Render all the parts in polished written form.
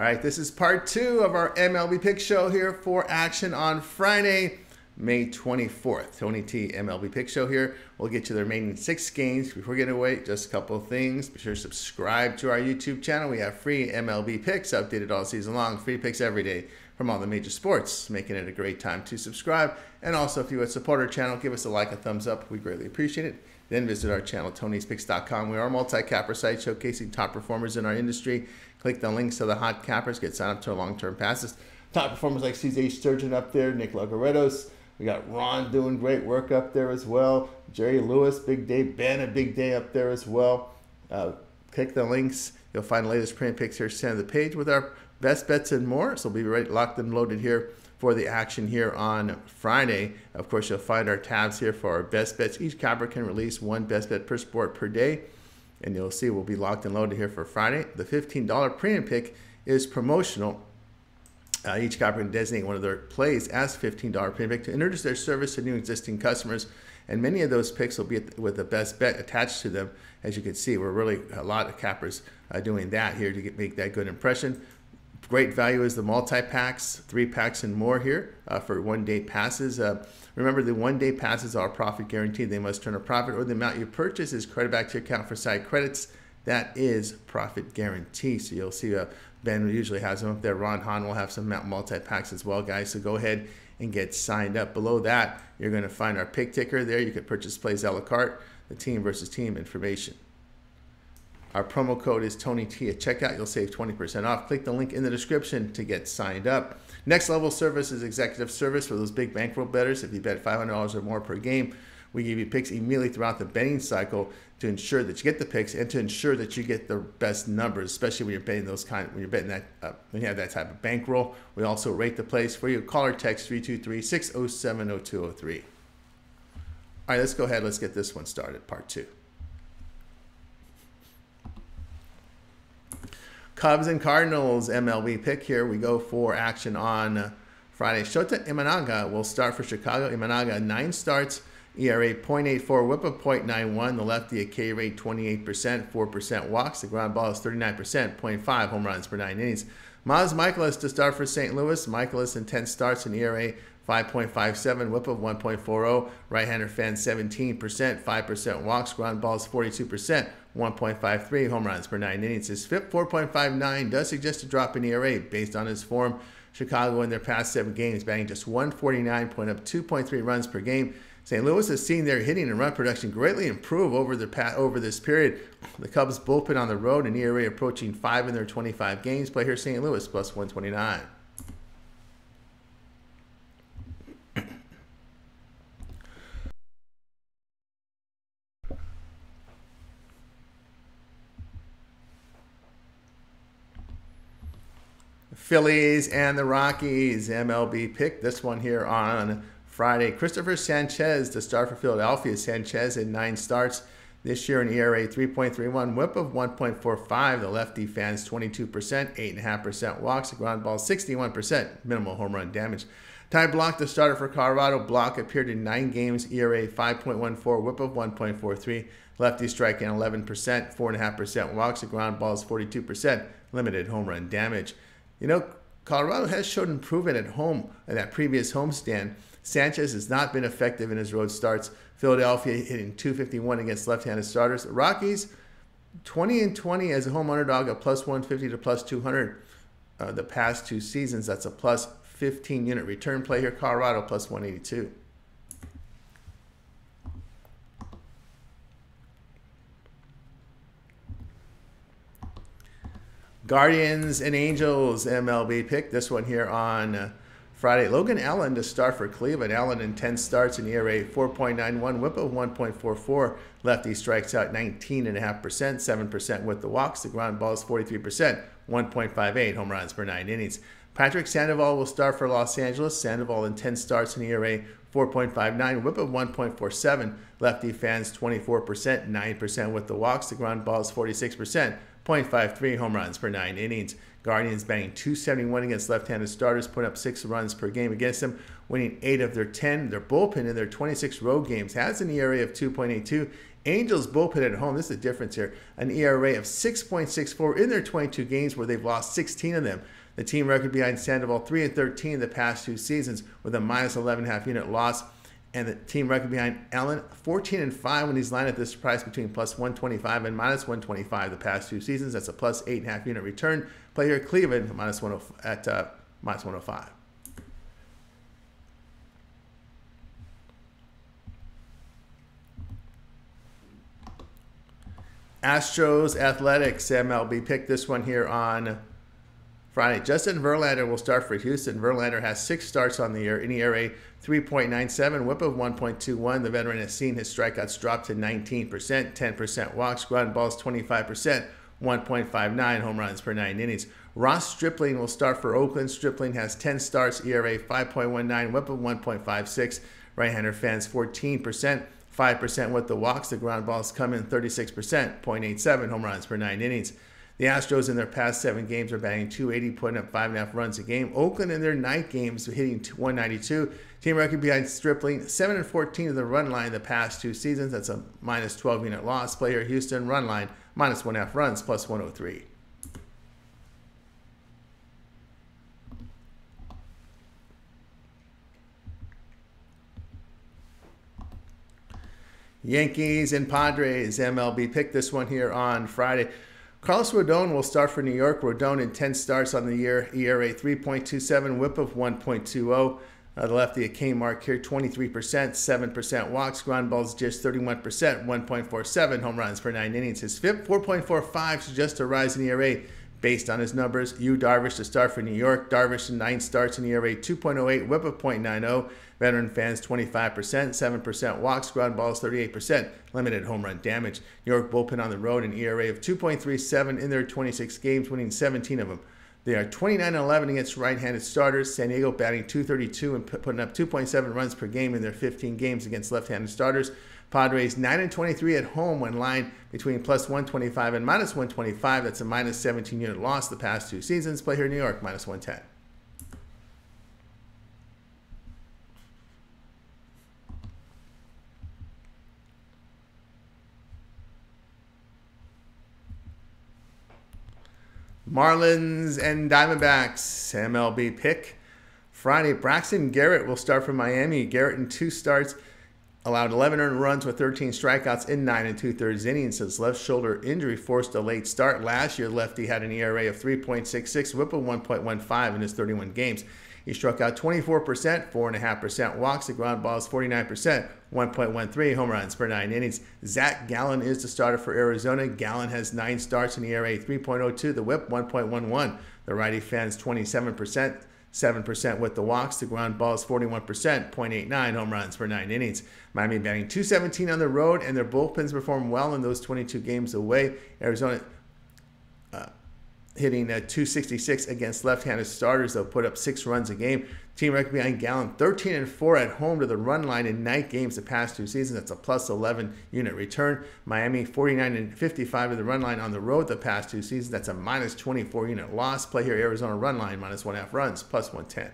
All right, this is part two of our MLB Pick Show here for action on Friday, May 24th. Tony T MLB Pick Show here. We'll get to the remaining 6 games. Before getting away, just a couple of things. Be sure to subscribe to our YouTube channel. We have free MLB picks updated all season long, free picks every day from all the major sports, making it a great time to subscribe. And also, if you would support our channel, give us a like, a thumbs up. We greatly appreciate it. Then visit our channel, TonysPicks.com. We are a multi-capper site showcasing top performers in our industry. Click the links to the hot cappers. Get signed up to our long-term passes. Top performers like CZ Sturgeon up there, Nick Lagaretto. We got Ron doing great work up there as well. Jerry Lewis, big day. Ben, a big day up there as well. Click the links. You'll find the latest print picks here at the end of the page with our best bets and more. So we'll be right locked and loaded here for the action here on Friday. Of course, you'll find our tabs here for our best bets. Each capper can release one best bet per sport per day. And you'll see we'll be locked and loaded here for Friday. The $15 premium pick is promotional. Each capper can designate one of their plays as $15 premium pick to introduce their service to new existing customers. And many of those picks will be with the best bet attached to them. As you can see, we're really a lot of cappers doing that here to make that good impression. Great value is the multi-packs, 3-packs and more here for one-day passes. Remember, the one-day passes are profit guaranteed. They must turn a profit or the amount you purchase is credit back to your account for side credits. That is profit guarantee. So you'll see Ben usually has them up there. Ron Hahn will have some multi-packs as well, guys. So go ahead and get signed up. Below that, you're going to find our pick ticker there. You can purchase plays a la carte, the team versus team information. Our promo code is TonyT at checkout. You'll save 20% off. Click the link in the description to get signed up. Next Level Service is executive service for those big bankroll bettors. If you bet $500 or more per game, we give you picks immediately throughout the betting cycle to ensure that you get the picks and to ensure that you get the best numbers, especially when you're betting those when you have that type of bankroll. We also rate the plays for you. Call or text 323-607-0203. All right, let's go ahead. Let's get this one started. Part two. Cubs and Cardinals MLB pick here. We go for action on Friday. Shota Imanaga will start for Chicago. Imanaga, 9 starts, ERA 0.84, whip of 0.91. The lefty, a K rate 28%, 4% walks. The ground ball is 39%, 0.5 home runs per 9 innings. Miles Michaelis to start for St. Louis. Michaelis in 10 starts, an ERA 5.57, whip of 1.40. Right-hander fan 17%, 5% walks. Ground balls 42%. 1.53 home runs per 9 innings. His FIP 4.59 does suggest a drop in ERA based on his form. Chicago in their past 7 games batting just 149, point up 2.3 runs per game. St. Louis has seen their hitting and run production greatly improve over this period. The Cubs bullpen on the road, an ERA approaching 5 in their 25 games. Play here St. Louis plus 129. Phillies and the Rockies MLB pick, this one here on Friday. Christopher Sanchez to start for Philadelphia. Sanchez in 9 starts this year, in ERA 3.31, whip of 1.45. The lefty fans 22%, 8.5% walks. The ground ball 61%, minimal home run damage. Ty Block the starter for Colorado. Block appeared in 9 games, ERA 5.14, whip of 1.43. Lefty striking 11%, 4.5% walks. The ground ball is 42%, limited home run damage. You know, Colorado has shown improvement at home in that previous homestand. Sanchez has not been effective in his road starts. Philadelphia hitting 251 against left-handed starters. The Rockies 20-20 as a home underdog, a plus 150 to plus 200 the past 2 seasons. That's a plus 15 unit return play here. Colorado plus 182. Guardians and Angels MLB pick, this one here on Friday. Logan Allen to start for Cleveland. Allen in 10 starts, an ERA 4.91, whip of 1.44. Lefty strikes out 19.5%, 7% with the walks. The ground ball is 43%, 1.58 home runs per 9 innings. Patrick Sandoval will start for Los Angeles. Sandoval in 10 starts, an ERA 4.59, whip of 1.47. Lefty fans 24%, 9% with the walks. The ground ball is 46%, .53 home runs per 9 innings. Guardians batting .271 against left-handed starters, putting up 6 runs per game against them, winning 8 of their 10. Their bullpen in their 26 road games has an ERA of 2.82. Angels bullpen at home, this is the difference here, an ERA of 6.64 in their 22 games where they've lost 16 of them. The team record behind Sandoval, 3-13 the past 2 seasons with a -11.5 unit loss. And the team record behind Allen, 14-5 when he's lined at this price between +125 and -125 the past 2 seasons. That's a +8.5 unit return. Play here at Cleveland at -105. Astros Athletics MLB pick, this one here on Friday. Justin Verlander will start for Houston. Verlander has 6 starts on the year, an ERA 3.97, WHIP of 1.21. The veteran has seen his strikeouts drop to 19%, 10% walks, ground balls 25%, 1.59 home runs per 9 innings. Ross Stripling will start for Oakland. Stripling has 10 starts, ERA 5.19, WHIP of 1.56. Right-hander fans 14%, 5% with the walks. The ground balls come in 36%, 0.87 home runs per 9 innings. The Astros in their past 7 games are batting .280, putting up 5.5 runs a game. Oakland in their 9 games hitting .192. Team record behind Stripling, 7-14 to the run line the past 2 seasons. That's a -12 unit loss. Player Houston run line, -1.5 runs, +103. Yankees and Padres MLB pick, this one here on Friday. Carlos Rodon will start for New York. Rodon in 10 starts on the year, ERA 3.27, WHIP of 1.20. The lefty at K-mark here, 23%, 7% walks, ground balls just 31%, 1.47 home runs per 9 innings. His FIP 4.45 suggests a rise in ERA based on his numbers. Yu Darvish to start for New York. Darvish in 9 starts in ERA 2.08, WHIP of 0.90. Veteran fans 25%, 7% walks, ground balls 38%, limited home run damage. New York bullpen on the road, an ERA of 2.37 in their 26 games, winning 17 of them. They are 29-11 against right-handed starters. San Diego batting .232 and putting up 2.7 runs per game in their 15 games against left-handed starters. Padres 9-23 at home when lined between +125 and -125. That's a -17 unit loss the past 2 seasons. Play here in New York, -110. Marlins and Diamondbacks MLB pick Friday. Braxton Garrett will start for Miami. Garrett in 2 starts allowed 11 earned runs with 13 strikeouts in 9 2/3 innings. His left shoulder injury forced a late start. Last year, lefty had an ERA of 3.66, WHIP of 1.15 in his 31 games. He struck out 24%, 4.5% walks, the ground balls 49%, 1.13 home runs per 9 innings. Zach Gallen is the starter for Arizona. Gallen has 9 starts in the ERA 3.02, the WHIP 1.11. The righty fans 27%, 7% with the walks, the ground balls 41%, 0.89 home runs per 9 innings. Miami batting .217 on the road, and their bullpens perform well in those 22 games away. Arizona hitting a .266 against left-handed starters. They'll put up 6 runs a game. Team record behind Gallen, 13-4 at home to the run line in 9 games the past 2 seasons. That's a +11 unit return. Miami, 49-55 to the run line on the road the past 2 seasons. That's a -24 unit loss. Play here, Arizona run line, -1.5 runs, +110.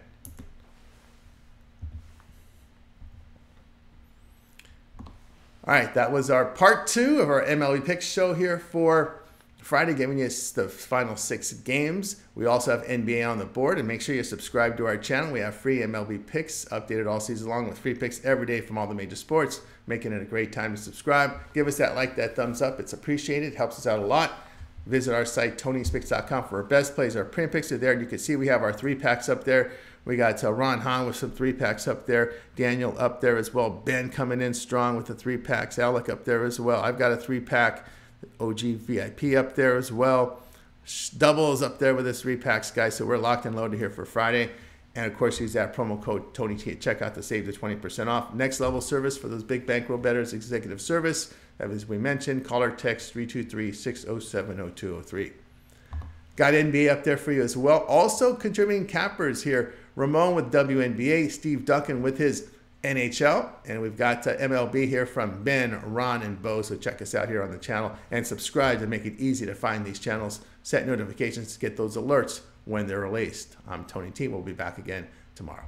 All right, that was our part 2 of our MLB Picks show here for Friday, giving you the final 6 games. We also have NBA on the board, and make sure you subscribe to our channel. We have free MLB picks updated all season long with free picks every day from all the major sports, making it a great time to subscribe. Give us that like, that thumbs up. It's appreciated. It helps us out a lot. Visit our site, TonysPicks.com, for our best plays. Our print picks are there, and you can see we have our 3-packs up there. We got Ron Hahn with some 3-packs up there. Daniel up there as well. Ben coming in strong with the 3-packs. Alec up there as well. I've got a 3-pack. OG VIP up there as well. Double is up there with his 3-packs, guys. So we're locked and loaded here for Friday. And of course, use that promo code TONYT at checkout to save the 20% off. Next level service for those big bankroll bettors, executive service. As we mentioned, call or text 323-607-0203. Got NBA up there for you as well. Also contributing cappers here. Ramon with WNBA, Steve Duncan with his NHL, and we've got MLB here from Ben, Ron, and Bo. So check us out here on the channel and subscribe to make it easy to find these channels. Set notifications to get those alerts when they're released. I'm Tony T. We'll be back again tomorrow.